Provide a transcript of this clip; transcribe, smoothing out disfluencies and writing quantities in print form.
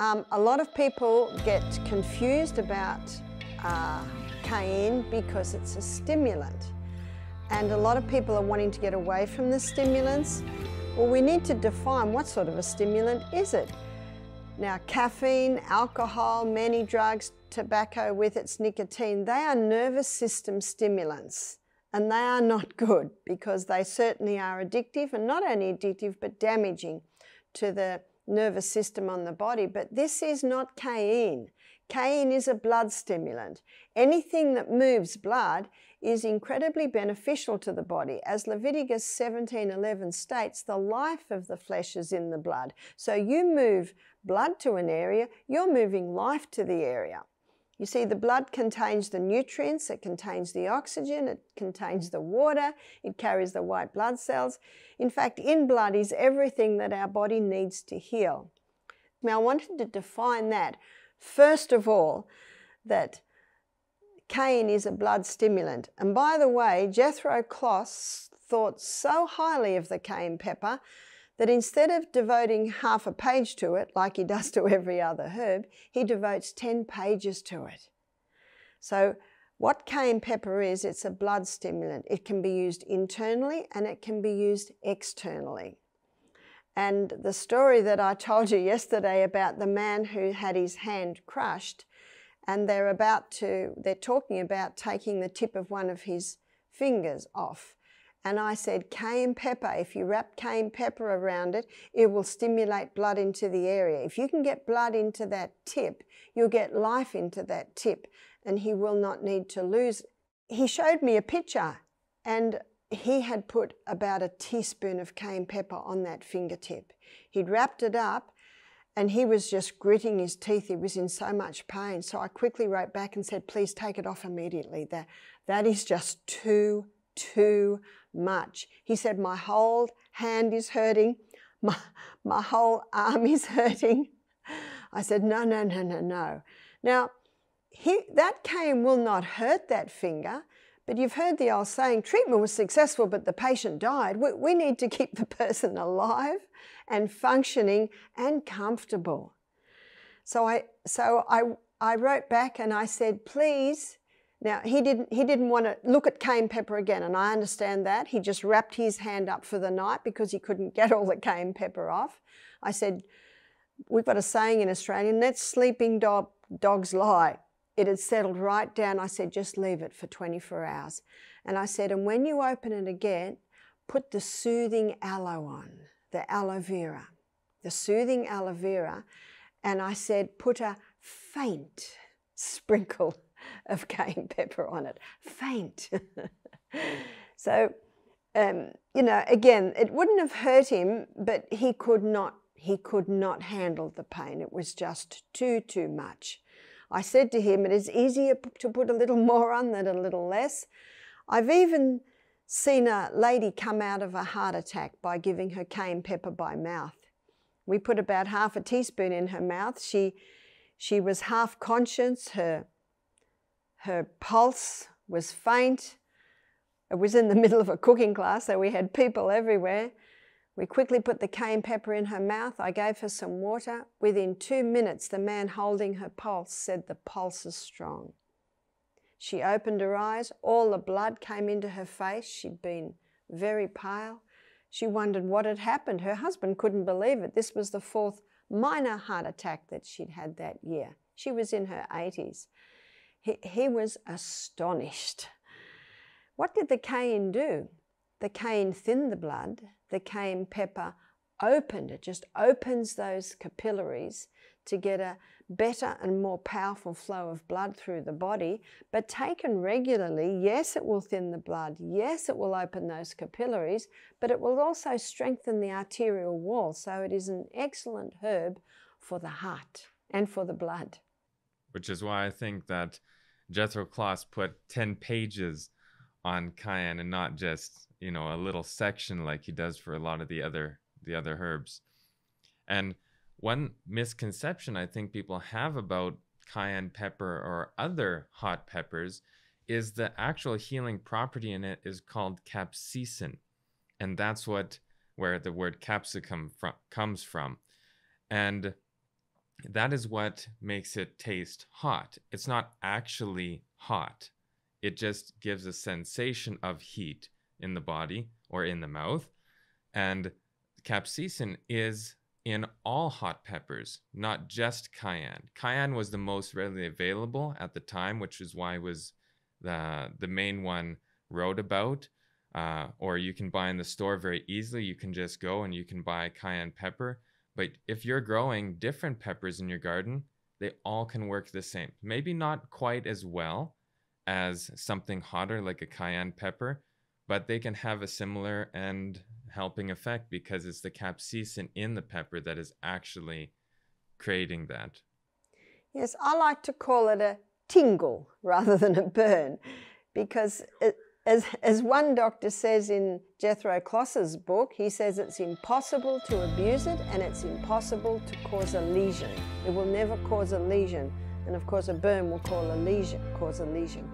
A lot of people get confused about cayenne because it's a stimulant. And a lot of people are wanting to get away from the stimulants. Well, we need to define what sort of a stimulant is it. Now, caffeine, alcohol, many drugs, tobacco with its nicotine, they are nervous system stimulants, and they are not good because they certainly are addictive, and not only addictive but damaging to the nervous system on the body. But this is not cayenne. Cayenne is a blood stimulant. Anything that moves blood is incredibly beneficial to the body. As Leviticus 17:11 states, the life of the flesh is in the blood. So you move blood to an area, you're moving life to the area. You see, the blood contains the nutrients, it contains the oxygen, it contains the water, it carries the white blood cells. In fact, in blood is everything that our body needs to heal. Now, I wanted to define that. First of all, that cayenne is a blood stimulant. And by the way, Jethro Kloss thought so highly of the cayenne pepper that instead of devoting half a page to it, like he does to every other herb, he devotes 10 pages to it. So what cayenne pepper is, it's a blood stimulant. It can be used internally and it can be used externally. And the story that I told you yesterday about the man who had his hand crushed, and they're talking about taking the tip of one of his fingers off. And I said, cayenne pepper, if you wrap cayenne pepper around it, it will stimulate blood into the area. If you can get blood into that tip, you'll get life into that tip, and he will not need to lose. He showed me a picture, and he had put about a teaspoon of cayenne pepper on that fingertip. He'd wrapped it up, and he was just gritting his teeth. He was in so much pain. So I quickly wrote back and said, please take it off immediately. That is just too much. He said, my whole hand is hurting. My whole arm is hurting. I said, no. Now, that cane will not hurt that finger, but you've heard the old saying, treatment was successful, but the patient died. We need to keep the person alive and functioning and comfortable. So I wrote back and I said, please. Now, he didn't want to look at cayenne pepper again, and I understand that. He just wrapped his hand up for the night because he couldn't get all the cayenne pepper off. I said, we've got a saying in Australia, let sleeping dogs lie. It had settled right down. I said, just leave it for 24 hours. And I said, and when you open it again, put the soothing aloe on. The aloe vera, the soothing aloe vera, and I said, put a faint sprinkle of cayenne pepper on it, faint. So, you know, again, it wouldn't have hurt him, but he could not handle the pain. It was just too much. I said to him, it is easier to put a little more on than a little less. I've even seen a lady come out of a heart attack by giving her cayenne pepper by mouth. We put about half a teaspoon in her mouth. She was half conscious. Her pulse was faint. It was in the middle of a cooking class, so we had people everywhere. We quickly put the cayenne pepper in her mouth. I gave her some water. Within 2 minutes, the man holding her pulse said, the pulse is strong. She opened her eyes, all the blood came into her face. She'd been very pale. She wondered what had happened. Her husband couldn't believe it. This was the 4th minor heart attack that she'd had that year. She was in her 80s. He was astonished. What did the cayenne do? The cayenne thinned the blood. The cayenne pepper opened. It just opens those capillaries to get a better and more powerful flow of blood through the body. But taken regularly, yes, it will thin the blood. Yes, it will open those capillaries, but it will also strengthen the arterial wall. So it is an excellent herb for the heart and for the blood. Which is why I think that Jethro Kloss put 10 pages on cayenne and not just, you know, a little section like he does for a lot of the other herbs. And one misconception I think people have about cayenne pepper or other hot peppers is the actual healing property in it is called capsaicin. And that's where the word capsicum comes from. And That is what makes it taste hot. It's not actually hot. It just gives a sensation of heat in the body or in the mouth. And capsaicin is in all hot peppers, not just cayenne. Cayenne was the most readily available at the time, which is why it was the main one wrote about. Or you can buy in the store very easily. You can just go and you can buy cayenne pepper. But if you're growing different peppers in your garden, they all can work the same. Maybe not quite as well as something hotter like a cayenne pepper, but they can have a similar and helping effect because it's the capsaicin in the pepper that is actually creating that. Yes, I like to call it a tingle rather than a burn because it, as one doctor says in Jethro Kloss's book, he says it's impossible to abuse it and it's impossible to cause a lesion. It will never cause a lesion. And of course a burn will cause a lesion.